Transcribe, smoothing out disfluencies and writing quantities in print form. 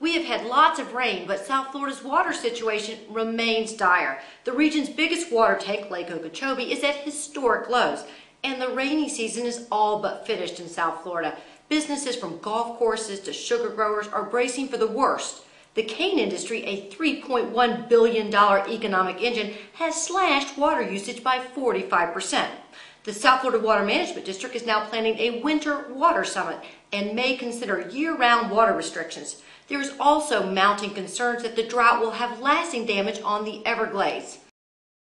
We have had lots of rain, but South Florida's water situation remains dire. The region's biggest water tank, Lake Okeechobee, is at historic lows, and the rainy season is all but finished in South Florida. Businesses from golf courses to sugar growers are bracing for the worst. The cane industry, a $3.1 billion economic engine, has slashed water usage by 45%. The South Florida Water Management District is now planning a winter water summit and may consider year-round water restrictions. There is also mounting concerns that the drought will have lasting damage on the Everglades.